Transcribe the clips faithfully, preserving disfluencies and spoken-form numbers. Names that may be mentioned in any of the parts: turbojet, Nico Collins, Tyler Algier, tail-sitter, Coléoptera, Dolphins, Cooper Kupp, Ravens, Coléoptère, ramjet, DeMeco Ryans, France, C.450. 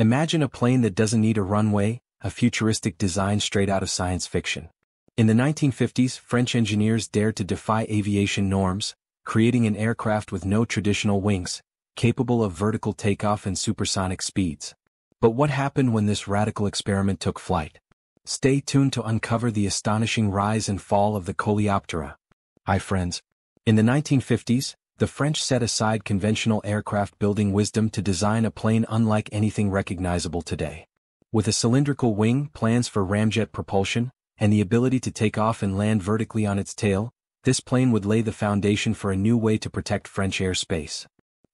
Imagine a plane that doesn't need a runway, a futuristic design straight out of science fiction. In the nineteen fifties, French engineers dared to defy aviation norms, creating an aircraft with no traditional wings, capable of vertical takeoff and supersonic speeds. But what happened when this radical experiment took flight? Stay tuned to uncover the astonishing rise and fall of the Coléoptère. Hi friends. In the nineteen fifties, the French set aside conventional aircraft building wisdom to design a plane unlike anything recognizable today. With a cylindrical wing, plans for ramjet propulsion, and the ability to take off and land vertically on its tail, this plane would lay the foundation for a new way to protect French airspace.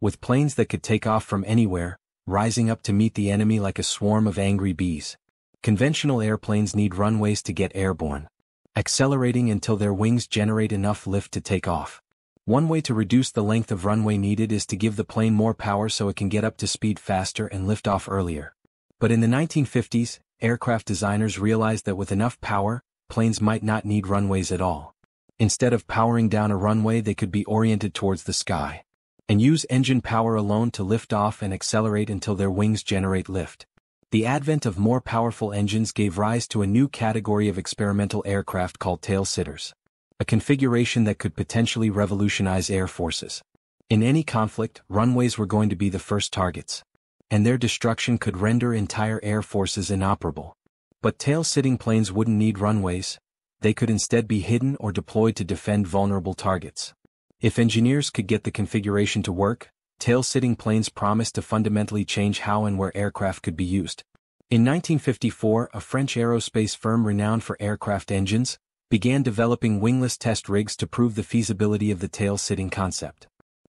With planes that could take off from anywhere, rising up to meet the enemy like a swarm of angry bees. Conventional airplanes need runways to get airborne, accelerating until their wings generate enough lift to take off. One way to reduce the length of runway needed is to give the plane more power so it can get up to speed faster and lift off earlier. But in the nineteen fifties, aircraft designers realized that with enough power, planes might not need runways at all. Instead of powering down a runway, they could be oriented towards the sky and use engine power alone to lift off and accelerate until their wings generate lift. The advent of more powerful engines gave rise to a new category of experimental aircraft called tail-sitters, a configuration that could potentially revolutionize air forces. In any conflict, runways were going to be the first targets, and their destruction could render entire air forces inoperable. But tail-sitting planes wouldn't need runways. They could instead be hidden or deployed to defend vulnerable targets. If engineers could get the configuration to work, tail-sitting planes promised to fundamentally change how and where aircraft could be used. In nineteen fifty-four, a French aerospace firm renowned for aircraft engines began developing wingless test rigs to prove the feasibility of the tail-sitting concept.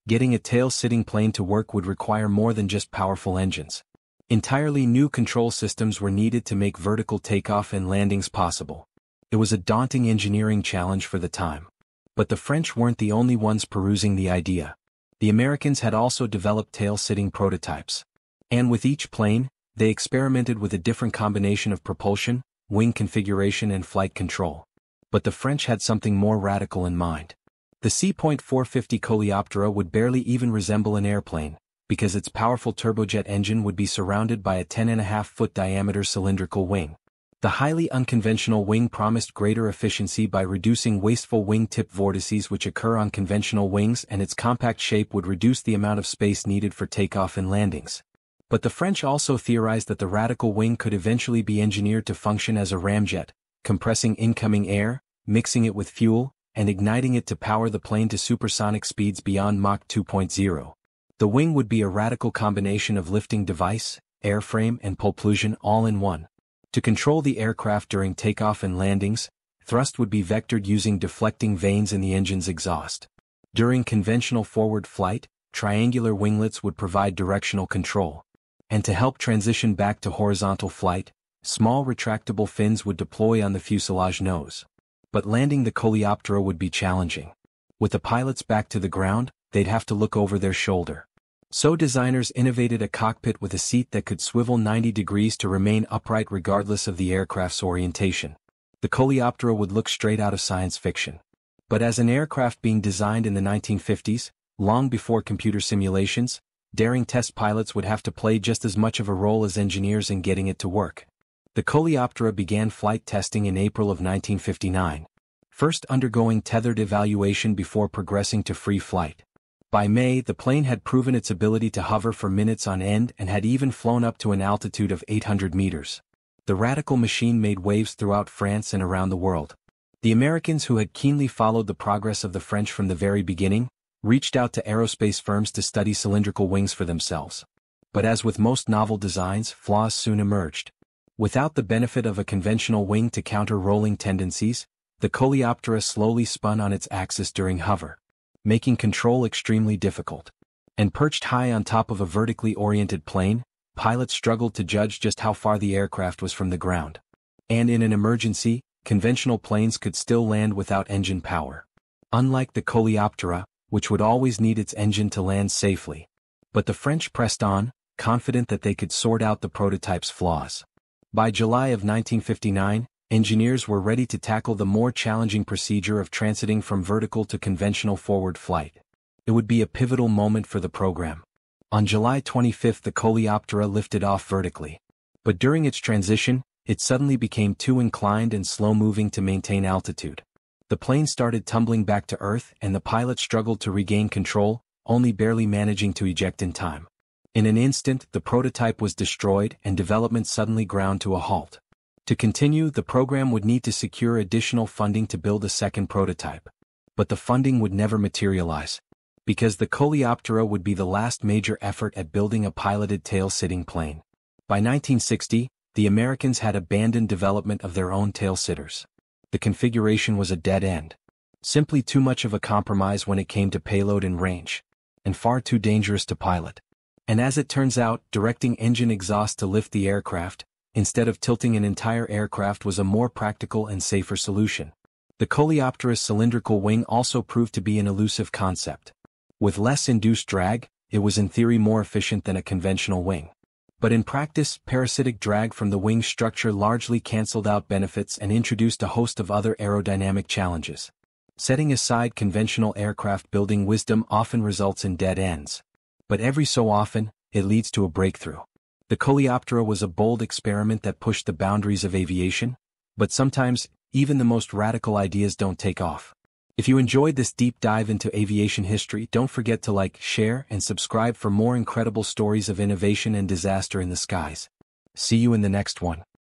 Getting a tail-sitting plane to work would require more than just powerful engines. Entirely new control systems were needed to make vertical takeoff and landings possible. It was a daunting engineering challenge for the time. But the French weren't the only ones perusing the idea. The Americans had also developed tail-sitting prototypes. And with each plane, they experimented with a different combination of propulsion, wing configuration and flight control. But the French had something more radical in mind. The C four fifty Coléoptère would barely even resemble an airplane, because its powerful turbojet engine would be surrounded by a ten and a half foot diameter cylindrical wing. The highly unconventional wing promised greater efficiency by reducing wasteful wingtip vortices which occur on conventional wings, and its compact shape would reduce the amount of space needed for takeoff and landings. But the French also theorized that the radical wing could eventually be engineered to function as a ramjet, compressing incoming air, mixing it with fuel, and igniting it to power the plane to supersonic speeds beyond Mach two point oh. The wing would be a radical combination of lifting device, airframe, and propulsion all in one. To control the aircraft during takeoff and landings, thrust would be vectored using deflecting vanes in the engine's exhaust. During conventional forward flight, triangular winglets would provide directional control. And to help transition back to horizontal flight, small retractable fins would deploy on the fuselage nose. But landing the Coléoptère would be challenging. With the pilots back to the ground, they'd have to look over their shoulder. So designers innovated a cockpit with a seat that could swivel ninety degrees to remain upright regardless of the aircraft's orientation. The Coléoptère would look straight out of science fiction. But as an aircraft being designed in the nineteen fifties, long before computer simulations, daring test pilots would have to play just as much of a role as engineers in getting it to work. The Coléoptère began flight testing in April of nineteen fifty-nine, first undergoing tethered evaluation before progressing to free flight. By May, the plane had proven its ability to hover for minutes on end and had even flown up to an altitude of eight hundred meters. The radical machine made waves throughout France and around the world. The Americans, who had keenly followed the progress of the French from the very beginning, reached out to aerospace firms to study cylindrical wings for themselves. But as with most novel designs, flaws soon emerged. Without the benefit of a conventional wing to counter rolling tendencies, the Coléoptère slowly spun on its axis during hover, making control extremely difficult. And perched high on top of a vertically oriented plane, pilots struggled to judge just how far the aircraft was from the ground. And in an emergency, conventional planes could still land without engine power, unlike the Coléoptère, which would always need its engine to land safely. But the French pressed on, confident that they could sort out the prototype's flaws. By July of nineteen fifty-nine, engineers were ready to tackle the more challenging procedure of transiting from vertical to conventional forward flight. It would be a pivotal moment for the program. On July twenty-fifth, the Coléoptera lifted off vertically. But during its transition, it suddenly became too inclined and slow-moving to maintain altitude. The plane started tumbling back to Earth and the pilot struggled to regain control, only barely managing to eject in time. In an instant, the prototype was destroyed and development suddenly ground to a halt. To continue, the program would need to secure additional funding to build a second prototype. But the funding would never materialize, because the Coléoptera would be the last major effort at building a piloted tail-sitting plane. By nineteen sixty, the Americans had abandoned development of their own tail-sitters. The configuration was a dead end. Simply too much of a compromise when it came to payload and range, and far too dangerous to pilot. And as it turns out, directing engine exhaust to lift the aircraft, instead of tilting an entire aircraft, was a more practical and safer solution. The Coléoptera's cylindrical wing also proved to be an elusive concept. With less induced drag, it was in theory more efficient than a conventional wing. But in practice, parasitic drag from the wing structure largely cancelled out benefits and introduced a host of other aerodynamic challenges. Setting aside conventional aircraft building wisdom often results in dead ends. But every so often, it leads to a breakthrough. The Coléoptera was a bold experiment that pushed the boundaries of aviation, but sometimes, even the most radical ideas don't take off. If you enjoyed this deep dive into aviation history, don't forget to like, share, and subscribe for more incredible stories of innovation and disaster in the skies. See you in the next one.